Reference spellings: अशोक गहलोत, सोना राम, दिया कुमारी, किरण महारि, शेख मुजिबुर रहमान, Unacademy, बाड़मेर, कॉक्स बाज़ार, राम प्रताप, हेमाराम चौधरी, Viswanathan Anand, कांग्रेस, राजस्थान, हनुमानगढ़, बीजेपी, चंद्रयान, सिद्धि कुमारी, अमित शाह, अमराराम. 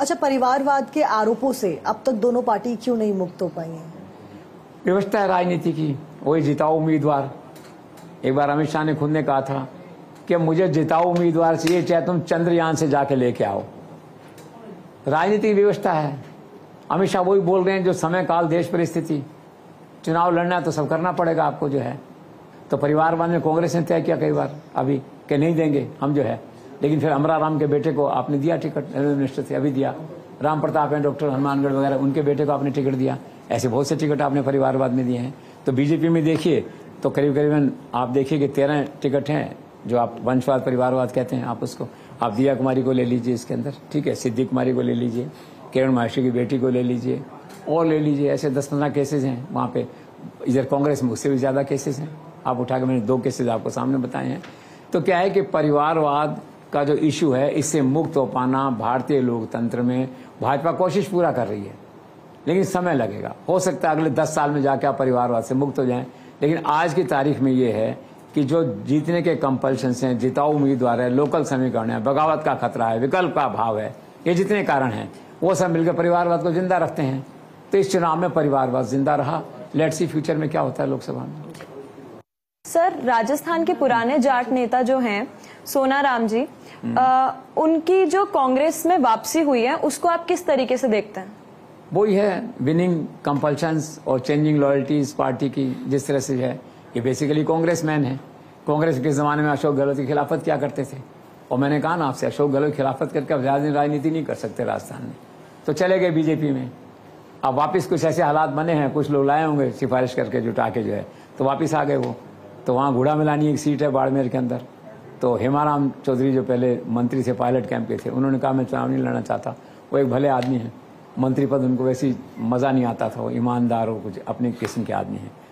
अच्छा, परिवारवाद के आरोपों से अब तक दोनों पार्टी क्यों नहीं मुक्त हो पाई है? व्यवस्था है राजनीति की, वही जिताओ उम्मीदवार। एक बार अमित शाह ने खुद ने कहा था कि मुझे जिताओ उम्मीदवार चाहिए, चाहे तुम चंद्रयान से जाके लेके आओ। राजनीतिक व्यवस्था है, अमित शाह वही बोल रहे हैं जो समय काल देश परिस्थिति। चुनाव लड़ना है तो सब करना पड़ेगा आपको जो है। तो परिवारवाद में कांग्रेस ने तय किया कई बार अभी कि नहीं देंगे हम जो है, लेकिन फिर अमराराम के बेटे को आपने दिया टिकट, रेलवे मिनिस्टर थे अभी दिया, राम प्रताप हैं डॉक्टर हनुमानगढ़ वगैरह उनके बेटे को आपने टिकट दिया। ऐसे बहुत से टिकट आपने परिवारवाद में दिए हैं। तो बीजेपी में देखिए तो करीब करीबन आप देखिए कि 13 टिकट हैं जो आप वंशवाद परिवारवाद कहते हैं आप उसको। आप दिया कुमारी को ले लीजिए इसके अंदर, ठीक है, सिद्धि कुमारी को ले लीजिए, किरण महारि की बेटी को ले लीजिए और ले लीजिए, ऐसे 10-15 केसेज हैं वहाँ पे। इधर कांग्रेस में उससे भी ज़्यादा केसेज हैं, आप उठा के मैंने 2 केसेज आपको सामने बताए हैं। तो क्या है कि परिवारवाद का जो इशू है इससे मुक्त हो पाना भारतीय लोकतंत्र में भाजपा कोशिश पूरा कर रही है, लेकिन समय लगेगा। हो सकता है अगले 10 साल में जाके आप परिवारवाद से मुक्त हो जाएं, लेकिन आज की तारीख में ये है कि जो जीतने के कंपल्शंस हैं, जिताऊ उम्मीदवार है, लोकल समीकरण है, बगावत का खतरा है, विकल्प का अभाव है, ये जितने कारण हैं वो सब मिलकर परिवारवाद को जिंदा रखते हैं। तो इस चुनाव में परिवारवाद जिंदा रहा। लेट्स सी फ्यूचर में क्या होता है लोकसभा में। सर, राजस्थान के पुराने जाट नेता जो हैं सोना राम जी, उनकी जो कांग्रेस में वापसी हुई है उसको आप किस तरीके से देखते हैं? वही है विनिंग कंपल्शंस और चेंजिंग लॉयल्टीज पार्टी की जिस तरह से है। ये बेसिकली कांग्रेस मैन है। कांग्रेस के जमाने में अशोक गहलोत की खिलाफत क्या करते थे, और मैंने कहा ना आपसे, अशोक गहलोत की खिलाफत करके अब राजनीति नहीं कर सकते राजस्थान में, तो चले गए बीजेपी में। अब वापस कुछ ऐसे हालात बने हैं, कुछ लोग लाए होंगे सिफारिश करके जुटा के जो है, तो वापस आ गए वो। तो वहाँ घोड़ा मिलानी एक सीट है बाड़मेर के अंदर, तो हेमाराम चौधरी जो पहले मंत्री थे, पायलट कैंप के थे, उन्होंने कहा मैं चुनाव नहीं लड़ना चाहता। वो एक भले आदमी है, मंत्री पद उनको वैसे मज़ा नहीं आता था, वो ईमानदार हो, कुछ अपने किस्म के आदमी हैं।